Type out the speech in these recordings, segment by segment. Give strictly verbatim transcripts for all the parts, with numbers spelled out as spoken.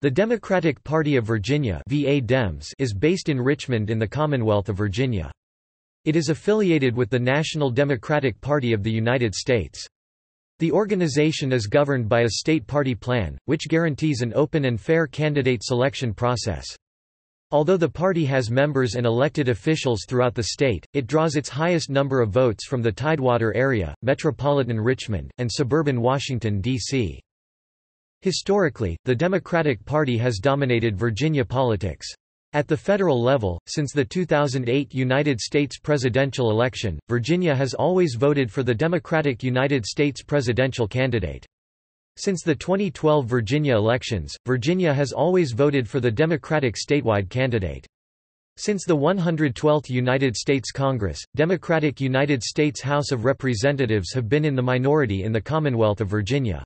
The Democratic Party of Virginia (V A Dems) is based in Richmond in the Commonwealth of Virginia. It is affiliated with the National Democratic Party of the United States. The organization is governed by a state party plan, which guarantees an open and fair candidate selection process. Although the party has members and elected officials throughout the state, it draws its highest number of votes from the Tidewater area, metropolitan Richmond, and suburban Washington, D C Historically, the Democratic Party has dominated Virginia politics. At the federal level, since the two thousand eight United States presidential election, Virginia has always voted for the Democratic United States presidential candidate. Since the twenty twelve Virginia elections, Virginia has always voted for the Democratic statewide candidate. Since the one hundred twelfth United States Congress, Democratic United States House of Representatives have been in the minority in the Commonwealth of Virginia.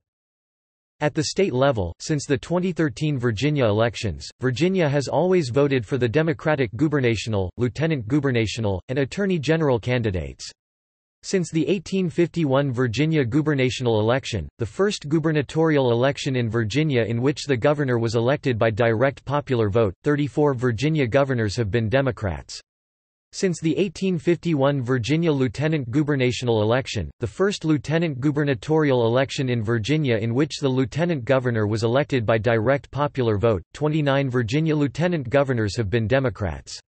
At the state level, since the twenty thirteen Virginia elections, Virginia has always voted for the Democratic gubernational, lieutenant gubernational, and attorney general candidates. Since the eighteen fifty-one Virginia gubernational election, the first gubernatorial election in Virginia in which the governor was elected by direct popular vote, thirty-four Virginia governors have been Democrats. Since the eighteen fifty-one Virginia lieutenant gubernational election, the first lieutenant gubernatorial election in Virginia in which the lieutenant governor was elected by direct popular vote, twenty-nine Virginia lieutenant governors have been Democrats.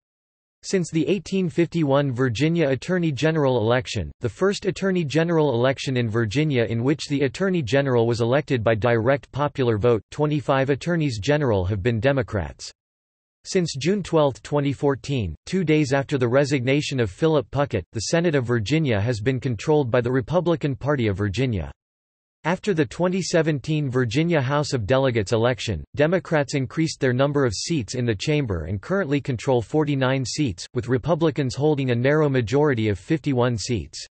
Since the eighteen fifty-one Virginia Attorney General election, the first Attorney General election in Virginia in which the Attorney General was elected by direct popular vote, twenty-five Attorneys General have been Democrats. Since June twelfth twenty fourteen, two days after the resignation of Philip Puckett, the Senate of Virginia has been controlled by the Republican Party of Virginia. After the twenty seventeen Virginia House of Delegates election, Democrats increased their number of seats in the chamber and currently control forty-nine seats, with Republicans holding a narrow majority of fifty-one seats.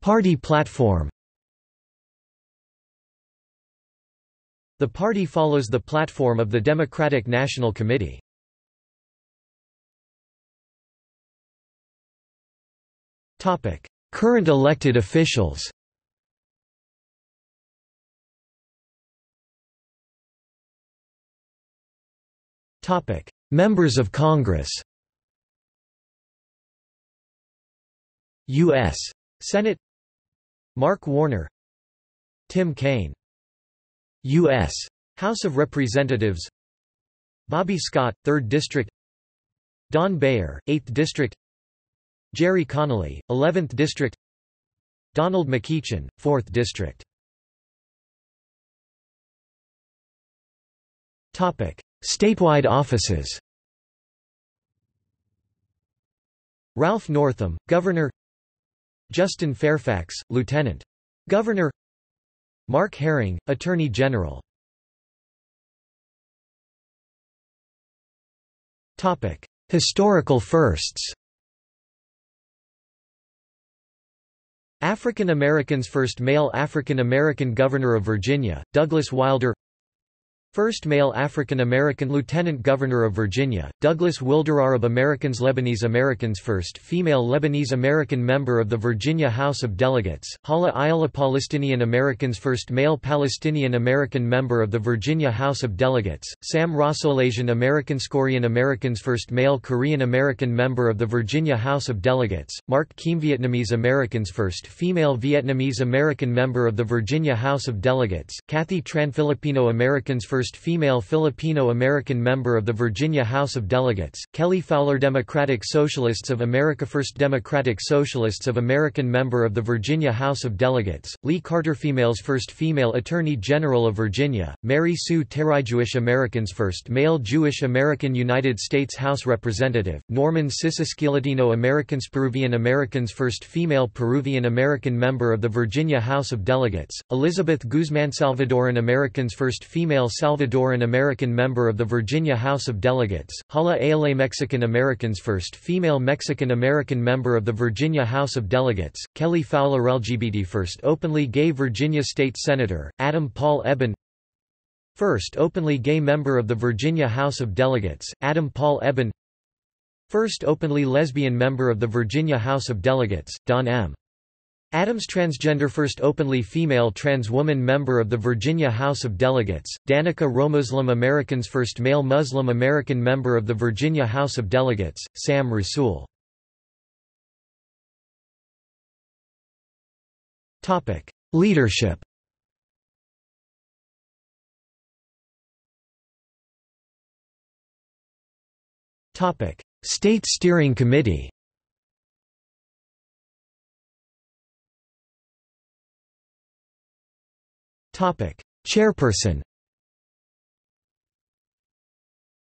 Party platform. The party follows the platform of the Democratic National Committee. Topic: Current elected officials. Topic: Members of Congress. U S Senate: Mark Warner, Tim Kaine. U S House of Representatives: Bobby Scott, third District; Don Bayer, eighth District; Jerry Connolly, eleventh District; Donald McEachin, fourth District. Topic: Statewide offices. Ralph Northam, Governor; Justin Fairfax, Lieutenant Governor; Mark Herring, Attorney General. Topic: Historical firsts. African Americans. First male African American Governor of Virginia, Douglas Wilder. First male African American Lieutenant Governor of Virginia, Douglas Wilder. Arab Americans. Lebanese Americans. First female Lebanese American member of the Virginia House of Delegates, Hala Ayala. Palestinian Americans. First male Palestinian American member of the Virginia House of Delegates, Sam Rasoul. Asian Americans. Korean Americans. First male Korean American member of the Virginia House of Delegates, Mark Kim. Vietnamese Americans. First female Vietnamese American member of the Virginia House of Delegates, Kathy Tran. Filipino Americans. First First female Filipino American member of the Virginia House of Delegates, Kelly Fowler. Democratic Socialists of America. First Democratic Socialists of American member of the Virginia House of Delegates, Lee Carter. Females. First female Attorney General of Virginia, Mary Sue Terry. Jewish Americans. First male Jewish American United States House Representative, Norman Sisisky. Latino Americans. Peruvian Americans. First female Peruvian American member of the Virginia House of Delegates, Elizabeth Guzman. Salvadoran Americans. First female Salvadoran Salvadoran American member of the Virginia House of Delegates, Hala Ayala. Mexican Americans. First female Mexican American member of the Virginia House of Delegates, Kelly Fowler. L G B T. First openly gay Virginia State Senator, Adam Paul Ebbin. First openly gay member of the Virginia House of Delegates, Adam Paul Ebbin. First openly lesbian member of the Virginia House of Delegates, Don M Adams transgender first openly female trans woman member of the Virginia House of Delegates, Danica Roem Muslim Americans first male Muslim American member of the Virginia House of Delegates, Sam Rasoul. Topic: Leadership. Topic: State Steering Committee. Topic: Chairperson.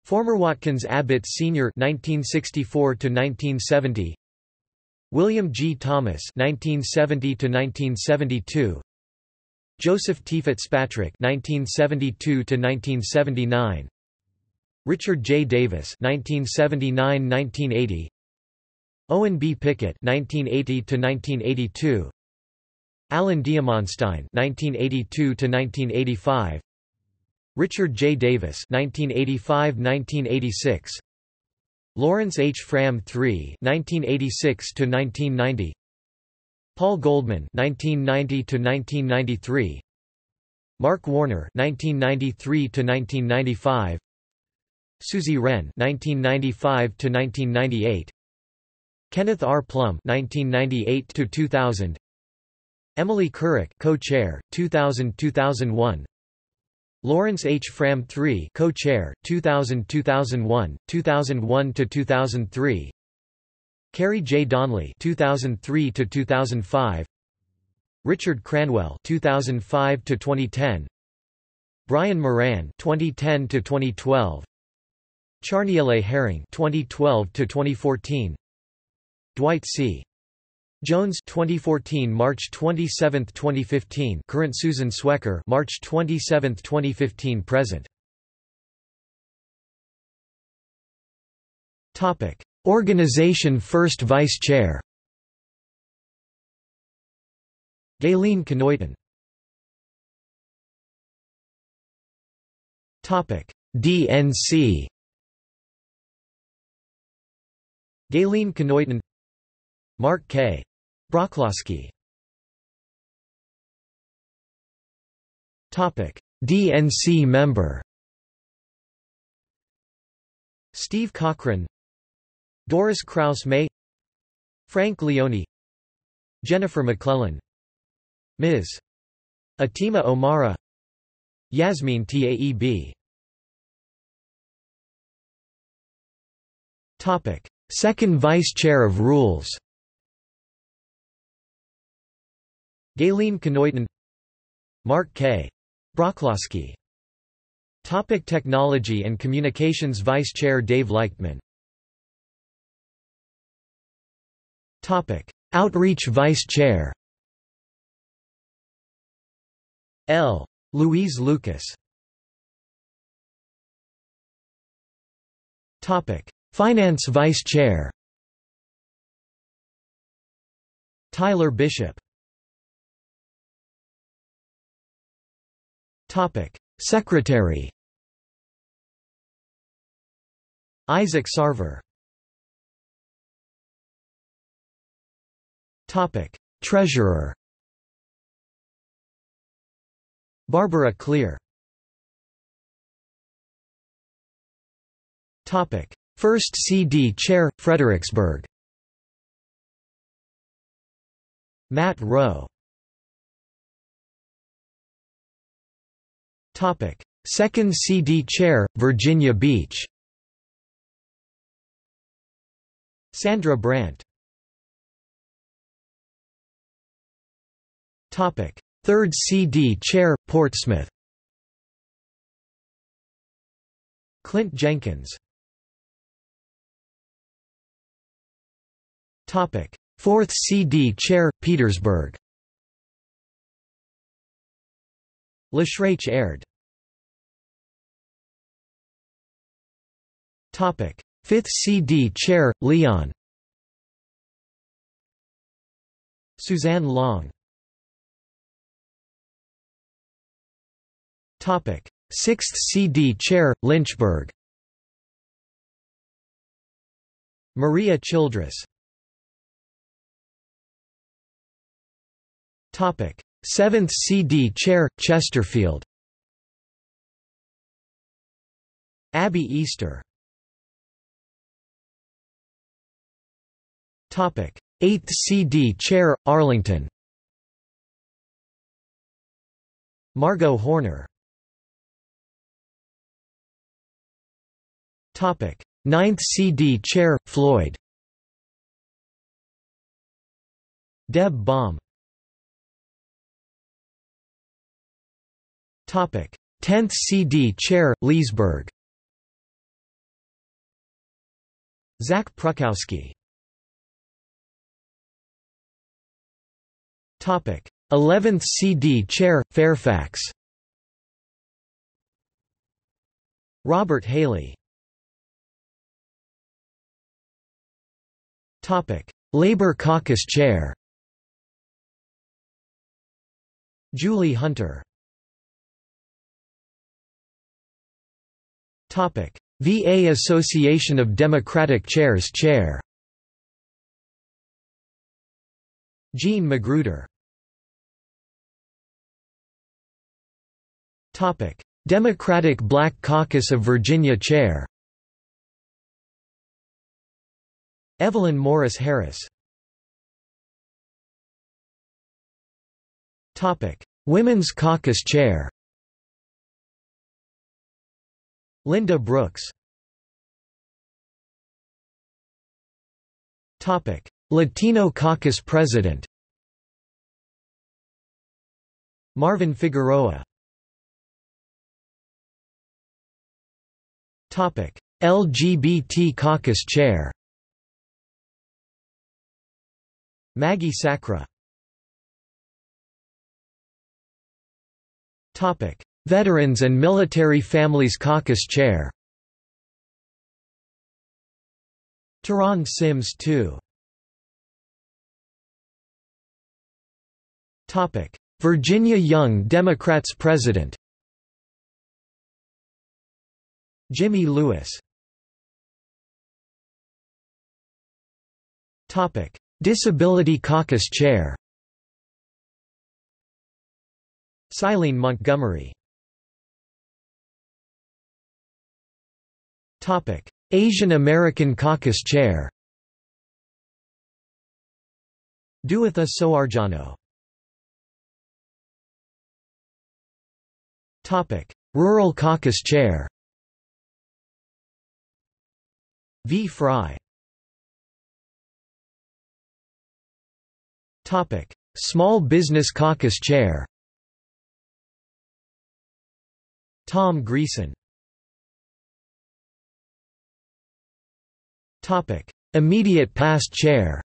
Former Watkins Abbott Senior nineteen sixty-four to nineteen seventy, William G. Thomas nineteen seventy to nineteen seventy-two, Joseph T. Fitzpatrick nineteen seventy-two to nineteen seventy-nine, Richard J. Davis nineteen seventy-nine to nineteen eighty, Owen B. Pickett nineteen eighty to nineteen eighty-two, Alan Diamonstein nineteen eighty-two to nineteen eighty-five, Richard J. Davis nineteen eighty-five to nineteen eighty-six, Lawrence H. Fram the third nineteen eighty-six to nineteen ninety, Paul Goldman nineteen ninety to nineteen ninety-three, Mark Warner nineteen ninety-three to nineteen ninety-five, Susie Wren nineteen ninety-five to nineteen ninety-eight, Kenneth R. Plum nineteen ninety-eight to two thousand, Emily Couric, co-chair, two thousand to two thousand one, Lawrence H. Fram the third, co-chair, two thousand to two thousand one, two thousand one to two thousand three, Carrie J. Donnelly, two thousand three to two thousand five, Richard Cranwell, two thousand five to twenty ten, Brian Moran, twenty ten to twenty twelve, Charniele Herring, twenty twelve to twenty fourteen, Dwight C. Jones twenty fourteen March twenty-seventh, twenty fifteen current, Susan Swecker March twenty-seventh, twenty fifteen present. Topic: Organization first vice chair. Gaylene Knighton. Topic: D N C. Gaylene Knighton. Mark K. Brocklowski. Topic: D N C member. Steve Cochran, Doris Krause May, Frank Leone, Jennifer McClellan, Miz Atima O'Mara, Yasmin Taeb. Topic: Second Vice Chair of Rules. Gaylene Knighton. Mark K. Brocklowski. Topic: Technology and Communications Vice Chair Dave Leichtman. Topic: Outreach Vice Chair. L. Louise Lucas. Topic: Finance Vice Chair. Tyler Bishop. Topic: Secretary. Isaac Sarver. Topic: Treasurer. Barbara Clear. Topic: First C D Chair, Fredericksburg. Matt Rowe. Topic: Second C D Chair, Virginia Beach. Sandra Brandt. Topic: Third C D Chair, Portsmouth. Clint Jenkins. Topic: Fourth C D Chair, Petersburg. LaShrach Aird. Topic: Fifth C D Chair, Leon. Suzanne Long. Topic: Sixth C D Chair, Lynchburg. Maria Childress. seventh C D Chair, Chesterfield. Abby Easter. eighth C D Chair, Arlington. Margot Horner. ninth C D Chair, Floyd. Deb Baum. tenth C D Chair, Leesburg. Zach Prokowski. eleventh C D Chair, Fairfax. Robert Haley. Labor Caucus Chair. Julie Hunter. V A Association of Democratic Chairs Chair. Jean Magruder. Democratic Black Caucus of Virginia Chair. Evelyn Morris Harris. Women's Caucus Chair. Linda Brooks. Latino Caucus President. Marvin Figueroa. L G B T Caucus Chair. Maggie Sacra. Veterans and Military Families Caucus Chair. Teron Sims the second. Virginia Young Democrats President. Jimmy Lewis. Disability Caucus Chair. Silene Montgomery. Asian American Caucus Chair. Duatha Soarjano. Rural Caucus Chair. V. Fry. Small Business Caucus Chair. Tom Greason. Immediate Past Chair.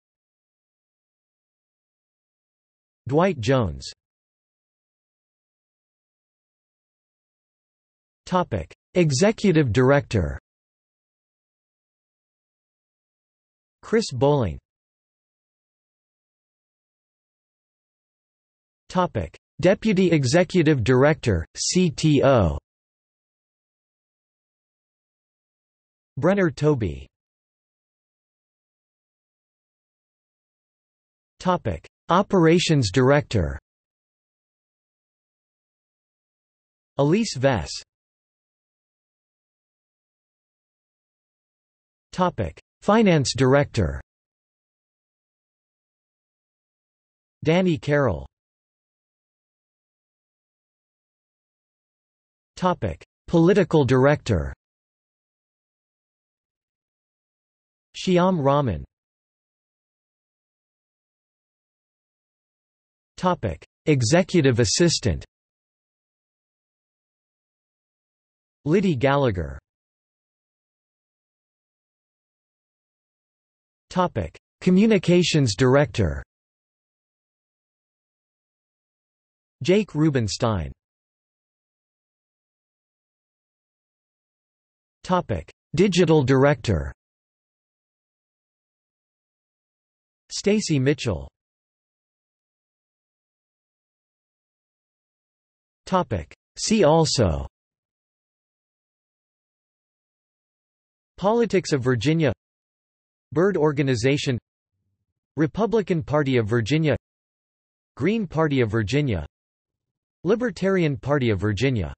Dwight Jones. Executive Director. Chris Bowling. Deputy Executive Director, C T O. Brenner Tobey. Operations Director. Elise Vess. Finance Director. Danny Carroll. Political Director. Shyam Raman. Executive Assistant. Liddy Gallagher. Communications Director. Jake Rubenstein. Digital Director. Stacy Mitchell. See also: Politics of Virginia, Byrd Organization, Republican Party of Virginia, Green Party of Virginia, Libertarian Party of Virginia.